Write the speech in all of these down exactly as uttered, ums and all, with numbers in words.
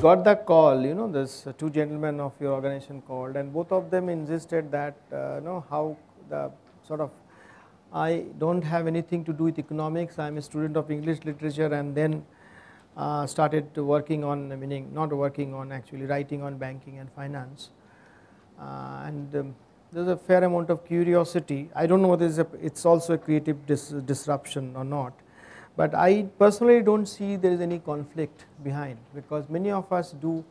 got the call, you know, this two gentlemen of your organization called, and both of them insisted that, uh, you know, how the sort of, I don't have anything to do with economics, I am a student of English literature, and then uh, started working on, meaning not working on actually, writing on banking and finance. Uh, and um, there is a fair amount of curiosity. I don't know whether it's, a, it's also a creative dis disruption or not. But I personally don't see there is any conflict behind, because many of us do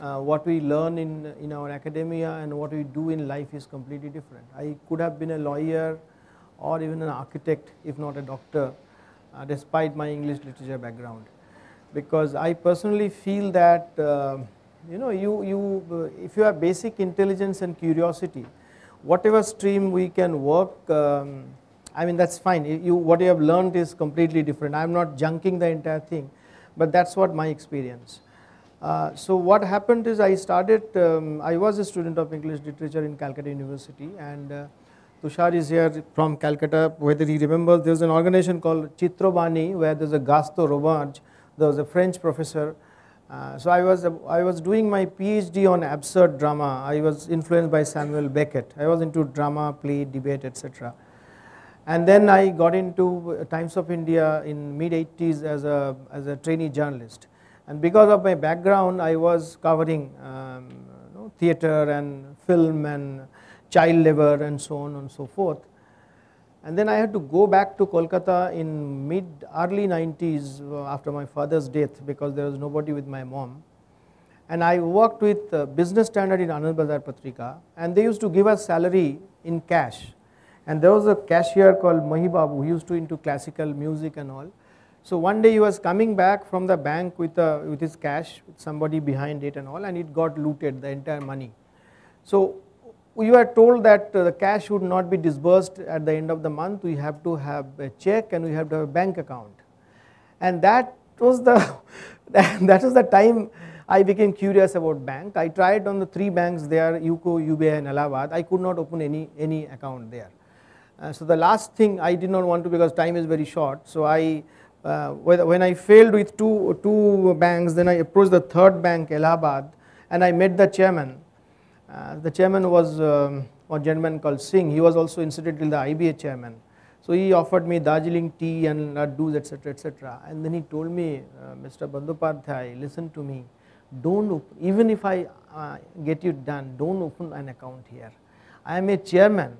uh, what we learn in, in our academia and what we do in life is completely different. I could have been a lawyer or even an architect, if not a doctor, uh, despite my English literature background. Because I personally feel that, uh, you know, you, you, uh, if you have basic intelligence and curiosity, whatever stream we can work, um, I mean, that's fine. You, what you have learned is completely different. I am not junking the entire thing, but that's what my experience. Uh, so what happened is I started, um, I was a student of English literature in Calcutta University, and uh, Tushar is here from Calcutta. Whether he remembers, there was an organization called Chitrobani, where there was a Gaston Robarge, there was a French professor. Uh, so I was, uh, I was doing my PhD on absurd drama. I was influenced by Samuel Beckett. I was into drama, play, debate, et cetera. And then I got into Times of India in mid eighties as a, as a trainee journalist. And because of my background, I was covering um, you know, theatre and film and child labour and so on and so forth. And then I had to go back to Kolkata in mid early nineties after my father's death, because there was nobody with my mom. And I worked with uh, Business Standard in Anand Bazar Patrika, and they used to give us salary in cash. And there was a cashier called Mahibab who used to into classical music and all. So one day he was coming back from the bank with, a, with his cash, with somebody behind it and all, and it got looted, the entire money. So we were told that uh, the cash would not be disbursed at the end of the month. We have to have a check and we have to have a bank account. And that was the, that was the time I became curious about bank. I tried on the three banks there, U C O, U B I and Allahabad. I could not open any, any account there. Uh, so the last thing I did not want to, because time is very short. So I, uh, when I failed with two, two banks, then I approached the third bank, Allahabad, and I met the chairman. Uh, the chairman was um, a gentleman called Singh. He was also incidentally the I B A chairman. So he offered me Darjeeling tea and laddus, et cetera, et cetera. And then he told me, uh, Mister Bandyopadhyay, listen to me. Don't open, even if I uh, get it done, don't open an account here. I am a chairman.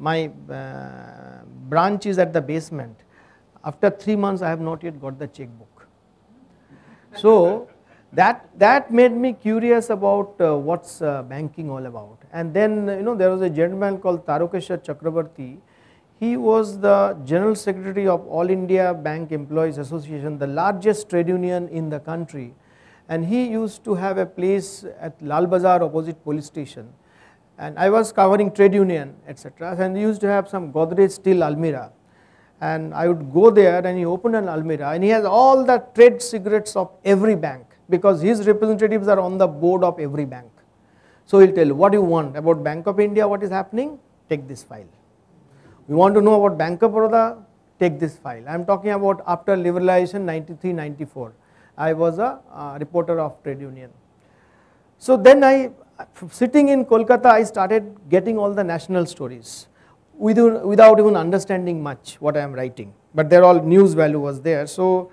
My uh, branch is at the basement. After three months, I have not yet got the checkbook. So that, that made me curious about uh, what's uh, banking all about. And then, you know, there was a gentleman called Tarakesha Chakrabarty. He was the General Secretary of All India Bank Employees Association, the largest trade union in the country. And he used to have a place at Lal Bazar opposite police station. And I was covering trade union, et cetera. And he used to have some Godrej steel almirah. And I would go there, and he opened an almirah, and he has all the trade cigarettes of every bank, because his representatives are on the board of every bank. So he'll tell you, what do you want about Bank of India, what is happening? Take this file. We want to know about Bank of Baroda? Take this file. I'm talking about after liberalization ninety-three ninety-four. I was a uh, reporter of trade union. So then I, sitting in Kolkata, I started getting all the national stories without, without even understanding much what I am writing. But they're all news value was there. So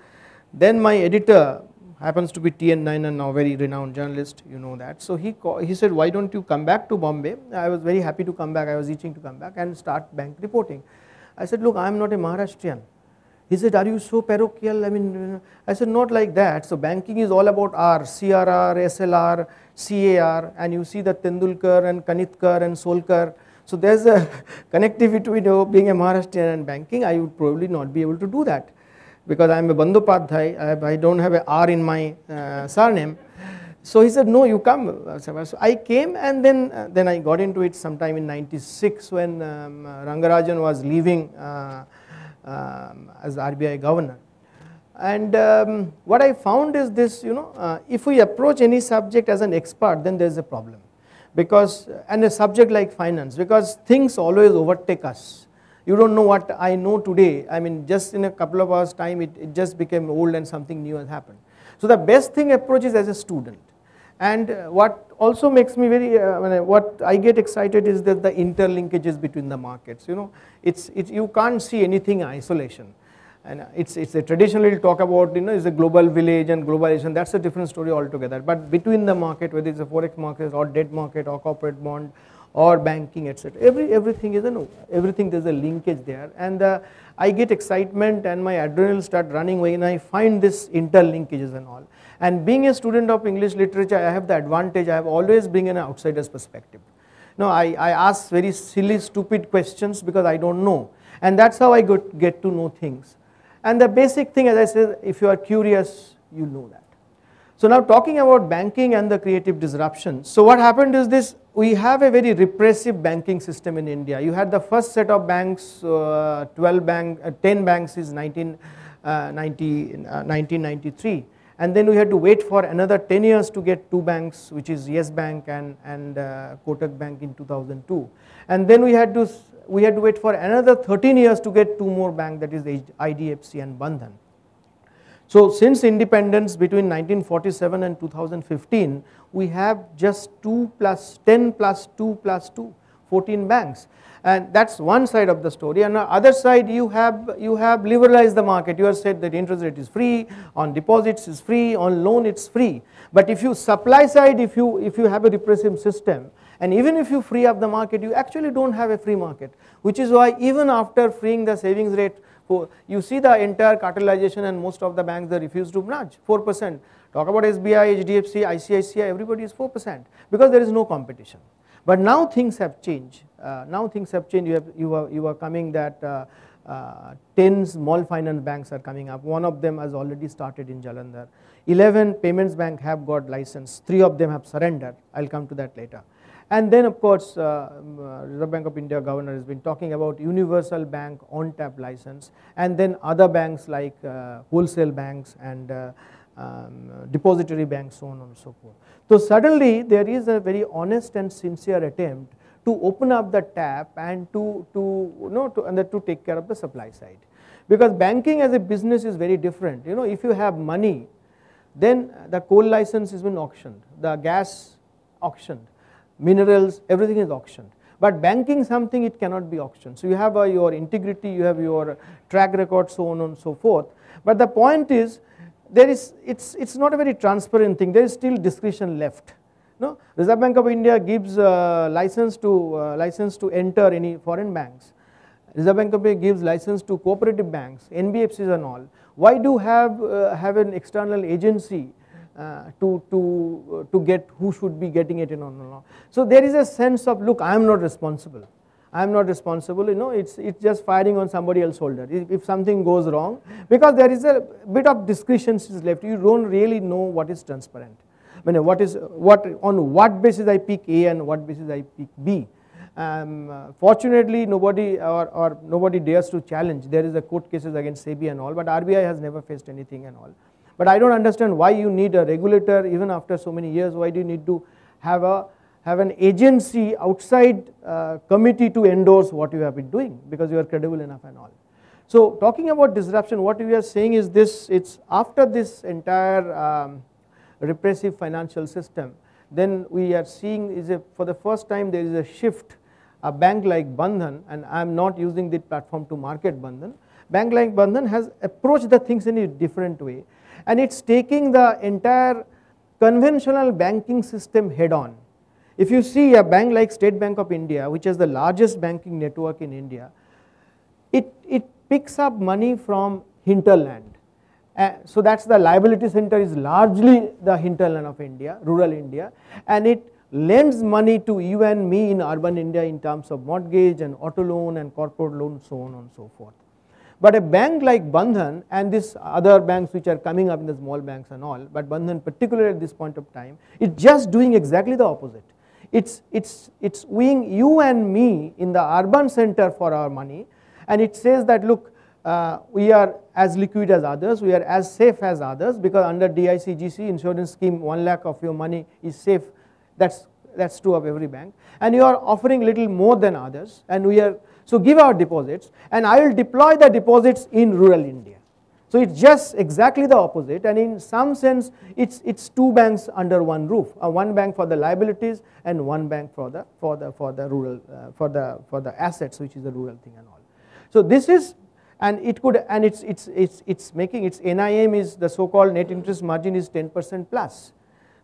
then my editor happens to be T N Nainan, now very renowned journalist, you know that. So he, he said, why don't you come back to Bombay? I was very happy to come back. I was itching to come back and start bank reporting. I said, look, I am not a Maharashtrian. He said, are you so parochial? I mean, I said, not like that. So banking is all about R, C R R, S L R, C A R, and you see the Tendulkar and Kanitkar and Solkar. So there's a connectivity between being a Maharashtrian and banking. I would probably not be able to do that, because I'm a Bandyopadhyay. I don't have a R in my uh, surname. So he said, no, you come. So I came, and then, uh, then I got into it sometime in ninety-six when um, Rangarajan was leaving uh, Um, as R B I governor. And um, what I found is this, you know, uh, if we approach any subject as an expert, then there is a problem. Because, and a subject like finance, because things always overtake us. You don't know what I know today. I mean, just in a couple of hours time, it, it just became old and something new has happened. So the best thing approach is as a student. And what also makes me very, uh, what I get excited is that the interlinkages between the markets, you know, it's, it's, you can't see anything in isolation. And it's, it's a traditional talk about, you know, it's a global village and globalization, that's a different story altogether. But between the market, whether it's a forex market or debt market or corporate bond or banking, et cetera, every, everything is a, everything there's a linkage there. And uh, I get excitement and my adrenals start running when I find this interlinkages and all. And being a student of English literature, I have the advantage, I have always bring an outsider's perspective. No, I, I ask very silly, stupid questions because I don't know. And that's how I got, get to know things. And the basic thing, as I said, if you are curious, you know that. So now talking about banking and the creative disruption. So what happened is this, we have a very repressive banking system in India. You had the first set of banks, uh, twelve bank, uh, ten banks is nineteen ninety-three. And then we had to wait for another ten years to get two banks, which is Yes Bank and, and uh, Kotak Bank in two thousand two. And then we had to we had to wait for another thirteen years to get two more banks, that is I D F C and Bandhan. So since independence between nineteen forty-seven and two thousand fifteen, we have just two plus ten plus two plus two, fourteen banks. And that's one side of the story. And the other side, you have, you have liberalized the market. You have said that interest rate is free, on deposits is free, on loan it's free. But if you supply side, if you, if you have a repressive system, and even if you free up the market, you actually don't have a free market, which is why even after freeing the savings rate, you see the entire cartelization and most of the banks, they refuse to branch, four percent. Talk about S B I, H D F C, I C I C I, everybody is four percent because there is no competition. But now things have changed. Uh, now things have changed. You, have, you, are, you are coming that uh, uh, ten small finance banks are coming up. One of them has already started in Jalandhar. eleven payments bank have got license. Three of them have surrendered. I'll come to that later. And then, of course, uh, Reserve Bank of India governor has been talking about universal bank on-tap license, and then other banks like uh, wholesale banks and uh, um, depository banks, so on and so forth. So suddenly, there is a very honest and sincere attempt to open up the tap and to, to, you know, to, and to take care of the supply side. Because banking as a business is very different. You know, if you have money, then the coal license has been auctioned, the gas auctioned, minerals, everything is auctioned. But banking something, it cannot be auctioned. So you have uh, your integrity, you have your track record, so on and so forth. But the point is, there is, it's, it's not a very transparent thing. There is still discretion left. No? Reserve Bank of India gives uh, license, to, uh, license to enter any foreign banks. Reserve Bank of India gives license to cooperative banks, N B F Cs and all. Why do have, uh, have an external agency Uh, to, to, uh, to get who should be getting it in or not? So there is a sense of, look, I am not responsible. I am not responsible, you know, it's, it's just firing on somebody else's shoulder if, if something goes wrong, because there is a bit of discretion is left. You don't really know what is transparent. I mean, what is, what, on what basis I pick A and what basis I pick B. Um, uh, fortunately, nobody or, or nobody dares to challenge. There is a court cases against SEBI and all, but R B I has never faced anything and all. But I don't understand why you need a regulator even after so many years. Why do you need to have a have an agency outside uh, committee to endorse what you have been doing, because you are credible enough and all. So talking about disruption, what we are saying is this: it's after this entire um, repressive financial system, then we are seeing is a for the first time there is a shift. A bank like Bandhan, and I am not using the platform to market Bandhan. Bank like Bandhan has approached the things in a different way. And it's taking the entire conventional banking system head on. If you see a bank like State Bank of India, which is the largest banking network in India, it, it picks up money from hinterland. Uh, so that's the liability center is largely the hinterland of India, rural India. And it lends money to you and me in urban India in terms of mortgage and auto loan and corporate loan, so on and so forth. But a bank like Bandhan and this other banks which are coming up in the small banks and all, but Bandhan particularly at this point of time, it's just doing exactly the opposite. It's, it's, it's wooing you and me in the urban center for our money, and it says that, look, uh, we are as liquid as others, we are as safe as others, because under D I C G C insurance scheme, one lakh of your money is safe. That's, that's true of every bank. And you are offering little more than others, and we are, so give our deposits, and I will deploy the deposits in rural India. So it's just exactly the opposite, and in some sense it's it's two banks under one roof, uh, one bank for the liabilities and one bank for the for the for the rural uh, for the for the assets, which is the rural thing and all. So this is, and it could, and it's it's it's it's making its N I M is the so called net interest margin is ten percent plus,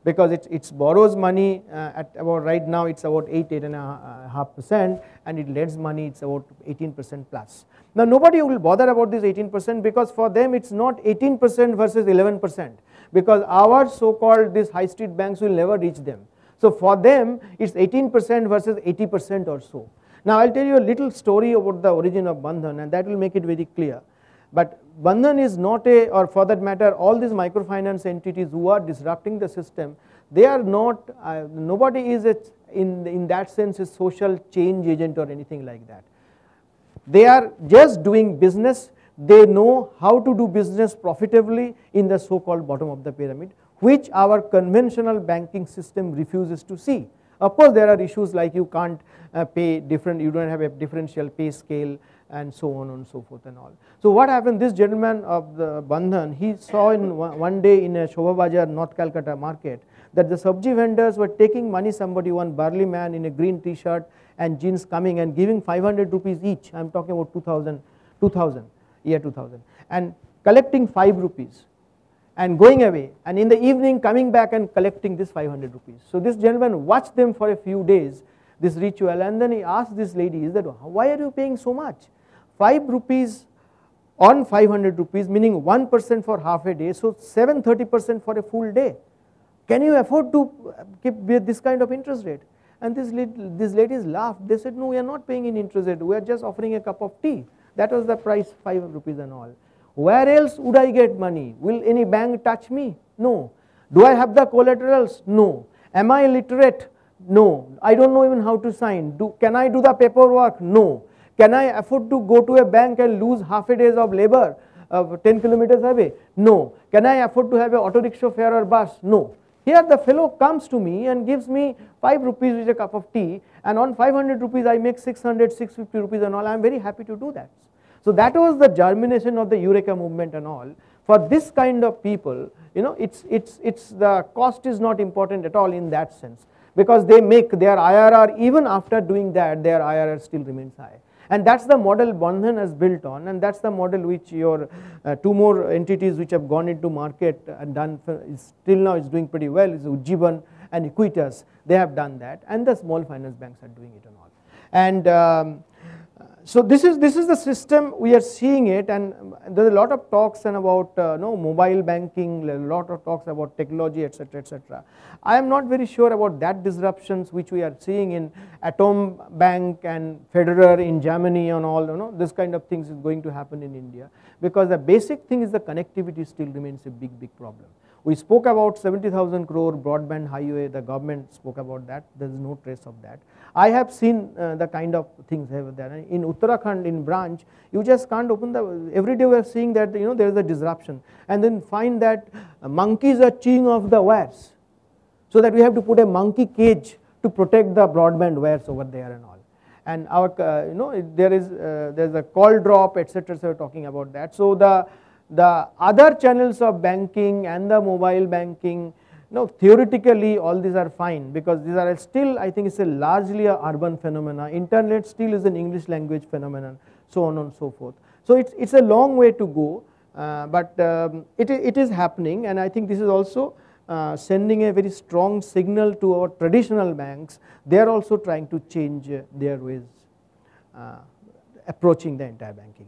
because it it's borrows money uh, at about, right now it's about eight eight and a half percent, and it lends money, it's about eighteen percent plus. Now nobody will bother about this eighteen percent, because for them it's not eighteen percent versus eleven percent, because our so-called these high street banks will never reach them. So for them it's eighteen percent versus eighty percent or so. Now I'll tell you a little story about the origin of Bandhan, and that will make it very clear. But Bandhan is not a, or for that matter all these microfinance entities who are disrupting the system, they are not, uh, nobody is a, in, in that sense a social change agent or anything like that. They are just doing business, they know how to do business profitably in the so called bottom of the pyramid, which our conventional banking system refuses to see. Of course there are issues like you can't uh, pay different, you do not have a differential pay scale and so on and so forth and all. So what happened, this gentleman of the Bandhan, he saw in one day in a Shobha Bazar, North Calcutta market, that the sabji vendors were taking money, somebody, one burly man in a green t-shirt and jeans coming and giving five hundred rupees each, I am talking about two thousand, two thousand, year two thousand, and collecting five rupees and going away, and in the evening coming back and collecting this five hundred rupees. So this gentleman watched them for a few days, this ritual, and then he asked this lady, is that, why are you paying so much? five rupees on five hundred rupees, meaning one percent for half a day, so seven hundred thirty percent for a full day. Can you afford to keep with this kind of interest rate? And this these ladies laughed. They said, no, we are not paying in interest rate, we are just offering a cup of tea. That was the price, five rupees and all. Where else would I get money? Will any bank touch me? No. Do I have the collaterals? No. Am I illiterate? No. I don't know even how to sign. Do, can I do the paperwork? No. Can I afford to go to a bank and lose half a day of labor uh, ten kilometers away? No. Can I afford to have an auto rickshaw fare or bus? No. Here the fellow comes to me and gives me five rupees with a cup of tea, and on five hundred rupees I make six hundred, six fifty rupees and all. I am very happy to do that. So that was the germination of the Eureka movement and all. For this kind of people, you know, it's, it's, it's the cost is not important at all in that sense, because they make their I R R, even after doing that their I R R still remains high. And that's the model Bandhan has built on, and that's the model which your uh, two more entities which have gone into market and done, for, is still now is doing pretty well, is Ujjivan and Equitas, they have done that, and the small finance banks are doing it and all. And um, so this is, this is the system we are seeing it, and there's a lot of talks and about uh, no, mobile banking, a lot of talks about technology, etc, et cetera. I am not very sure about that disruptions which we are seeing in Atom Bank and Federer in Germany and all, you know, this kind of things is going to happen in India, because the basic thing is the connectivity still remains a big, big problem. We spoke about seventy thousand crore broadband highway, the government spoke about that, there is no trace of that. I have seen uh, the kind of things over there. In Uttarakhand, in branch, you just can't open the, every day we are seeing that, you know, there is a disruption, and then find that uh, monkeys are chewing off the wires, so that we have to put a monkey cage to protect the broadband wires over there and all. And our, uh, you know, there is uh, there is a call drop, et cetera. So we are talking about that. So the the other channels of banking and the mobile banking, no, theoretically all these are fine, because these are still, I think it's a largely a urban phenomena. Internet still is an English language phenomenon, so on and so forth. So it's, it's a long way to go, uh, but um, it, it is happening, and I think this is also uh, sending a very strong signal to our traditional banks. They are also trying to change uh, their ways, uh, approaching the entire banking.